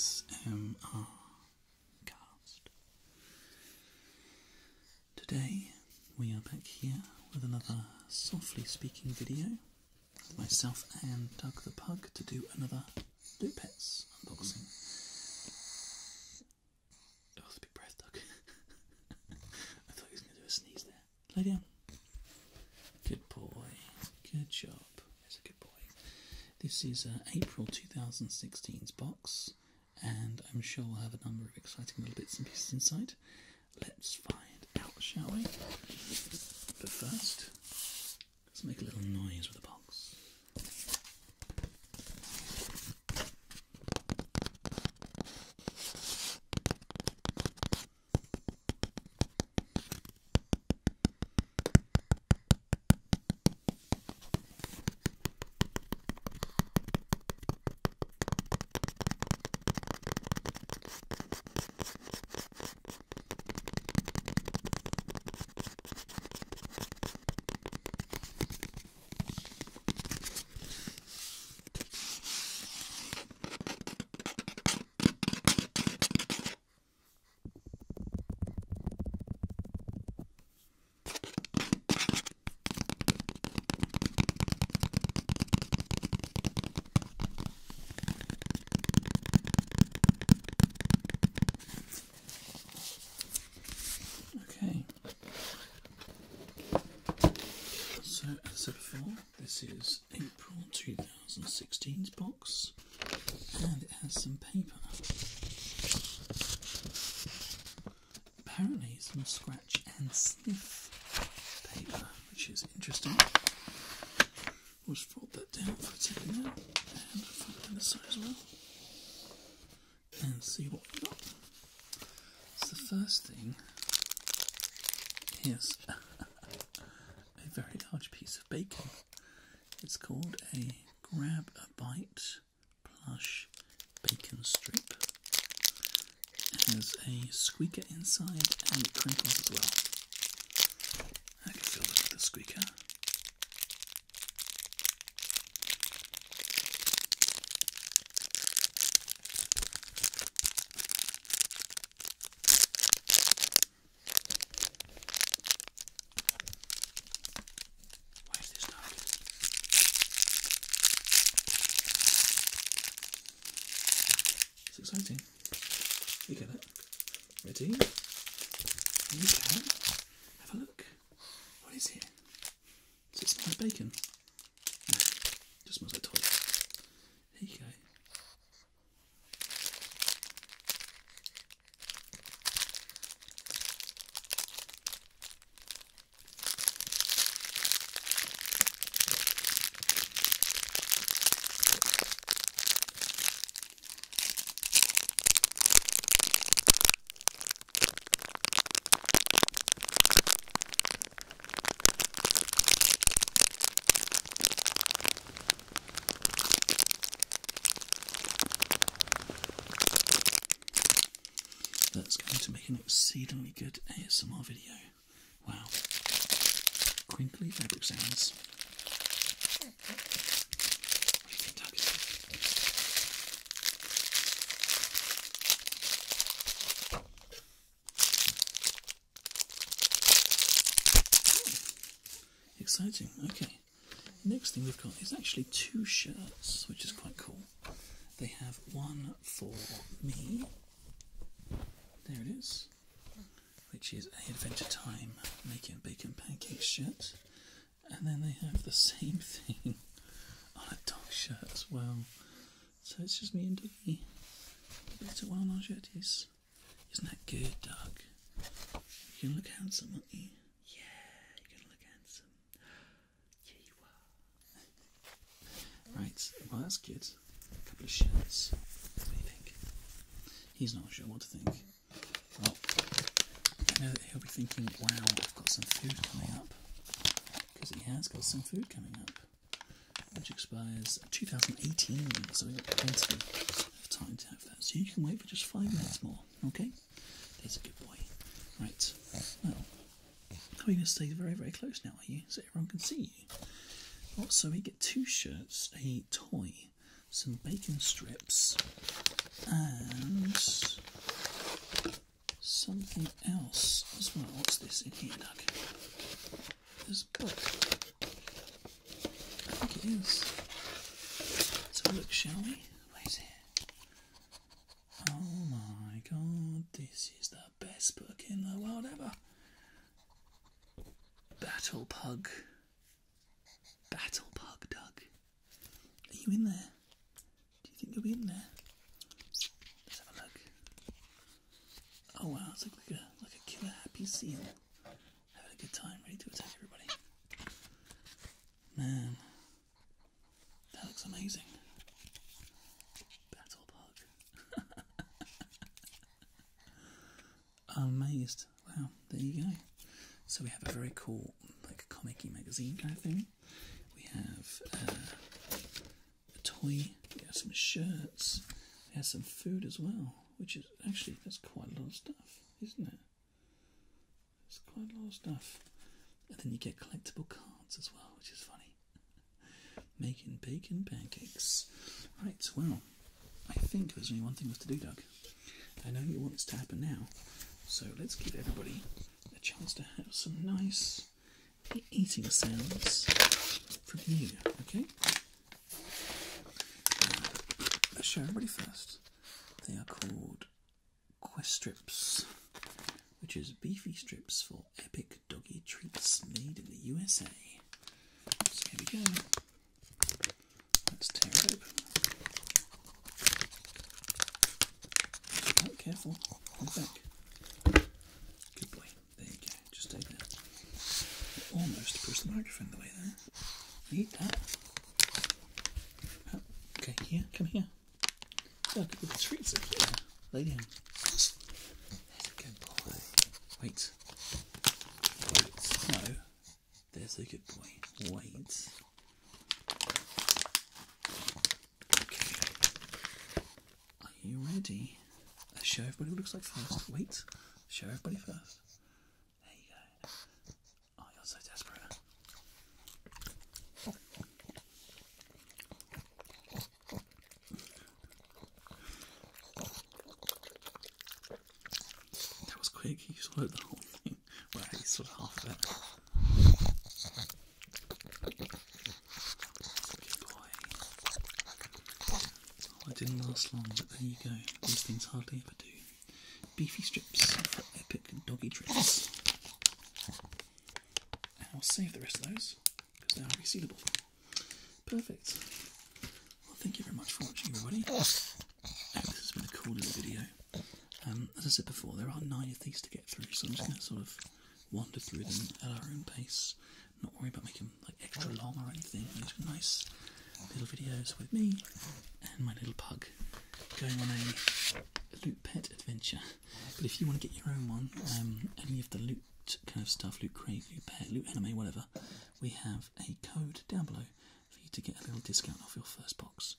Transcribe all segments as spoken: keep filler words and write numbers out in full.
A S M R Cast. Today we are back here with another softly speaking video with myself and Doug the Pug to do another Loot Pets unboxing. Oh, that's a big breath, Doug. I thought he was going to do a sneeze there. Lay down. Good boy. Good job. That's a good boy. This is uh, April two thousand sixteen's box, and I'm sure we'll have a number of exciting little bits and pieces inside. Let's find out, shall we? But first, let's make a little noise with the box. So before, this is April two thousand sixteen's box, and it has some paper. Apparently some scratch and sniff paper, which is interesting. We'll just fold that down for a second now, and fold it on the side as well, and see what we've got. So the first thing is very large piece of bacon. It's called a Grab a Bite plush bacon strip. It has a squeaker inside and it crinkles as well. I can fill this with the squeaker. Exciting. You get it. Ready? You can have a look. What is it? Does it smell like bacon? No, it just smells like toys. There you go. That's going to make an exceedingly good A S M R video. Wow. Crinkly fabric sounds. What do you think, Doug? Oh, exciting. Okay. The next thing we've got is actually two shirts, which is quite cool. They have one for me. There it is, which is a Adventure Time making a bacon pancake shirt, and then they have the same thing on a dog shirt as well. So it's just me and Dougie. Look at one on our shirties. Isn't that good, Doug? You can look handsome, aren't you? Yeah, you're gonna look handsome. Yeah, you are. Right, well that's good. A couple of shirts. What do you think? He's not sure what to think. Well, I know that he'll be thinking, wow, I've got some food coming up, because he has got some food coming up, which expires two thousand eighteen, so we've got plenty of time to have that. So you can wait for just five minutes more, okay? There's a good boy. Right, well, we're going to stay very, very close now, are you? So everyone can see you. Also, we get two shirts, a toy, some bacon strips, and something else as well. What's this in here, Doug? There's a book. I think it is. Let's have a look, shall we? Where's it? Oh my god, this is the best book in the world ever. Battle Pug. Battle Pug, Doug. Are you in there? Do you think you'll be in there? Let's have a look. Oh wow, it's like, like, a, like a killer happy seal. Having a good time, ready to attack everybody. Man, that looks amazing. Battle Pug. Amazed. Wow, there you go. So we have a very cool, like, comic-y magazine kind of thing. We have uh, a toy, we have some shirts, we have some food as well, which is actually, that's quite a lot of stuff, isn't it? It's quite a lot of stuff. And then you get collectible cards as well, which is funny. Making bacon pancakes. Right, well, I think there's only one thing left to do, Doug. I know you want this to happen now, so let's give everybody a chance to have some nice eating sounds from you, okay? Uh, let's show everybody first. They are called Quest Strips, which is beefy strips for epic doggy treats made in the U S A. So here we go. Let's tear it open. Oh, careful. Hold back. Almost pushed the microphone the way there. Eat that. Oh, okay, here, come here. Look, oh, the treats are here. Lay down. There's a good boy. Wait. Wait. No. There's a good boy. Wait. Okay. Are you ready? Let's show everybody what it looks like first. Wait. Show everybody first. So desperate. That was quick, he swallowed the whole thing. Well, he swallowed half of it. Good boy. Well, it didn't last long, but there you go. These things hardly ever do. Beefy strips for epic doggy trips. I'll save the rest of those because they are resealable. Perfect. Well, thank you very much for watching, everybody. I hope this has been a cool little video. Um, as I said before, there are nine of these to get through, so I'm just going to sort of wander through them at our own pace. Not worry about making like extra long or anything. These are nice little videos with me and my little pug going on a Loot Pet adventure. But if you want to get your own one, um, any of the Loot kind of stuff, Loot Crate, Loot Pet, Loot Anime, whatever, we have a code down below for you to get a little discount off your first box.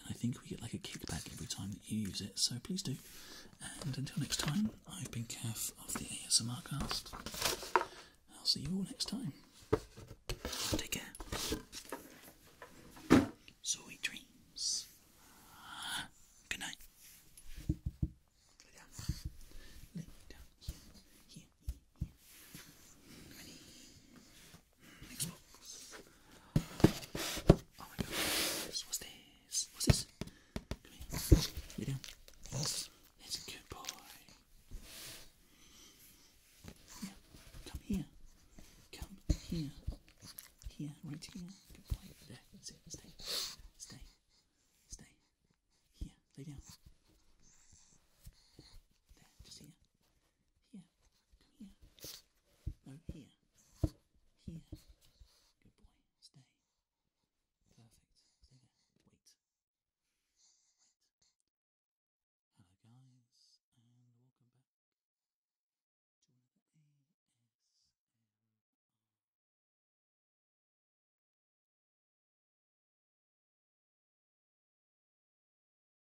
And I think we get like a kickback every time that you use it, so please do. And until next time, I've been Kev of the A S M R Cast. I'll see you all next time. Take care. Sweet dreams. Good night. Good boy. There. That's it. Stay. Stay. Stay. Here. Lay down.